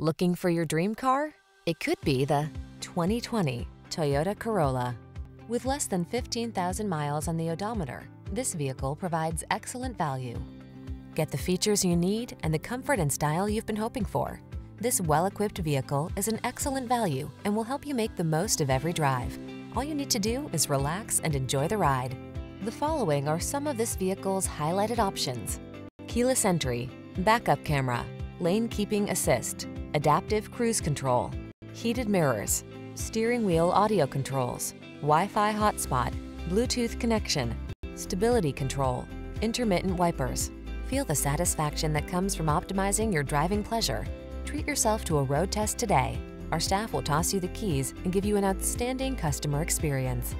Looking for your dream car? It could be the 2020 Toyota Corolla. With less than 15,000 miles on the odometer, this vehicle provides excellent value. Get the features you need and the comfort and style you've been hoping for. This well-equipped vehicle is an excellent value and will help you make the most of every drive. All you need to do is relax and enjoy the ride. The following are some of this vehicle's highlighted options: keyless entry, backup camera, lane keeping assist, adaptive cruise control, heated mirrors, steering wheel audio controls, Wi-Fi hotspot, Bluetooth connection, stability control, intermittent wipers. Feel the satisfaction that comes from optimizing your driving pleasure. Treat yourself to a road test today. Our staff will toss you the keys and give you an outstanding customer experience.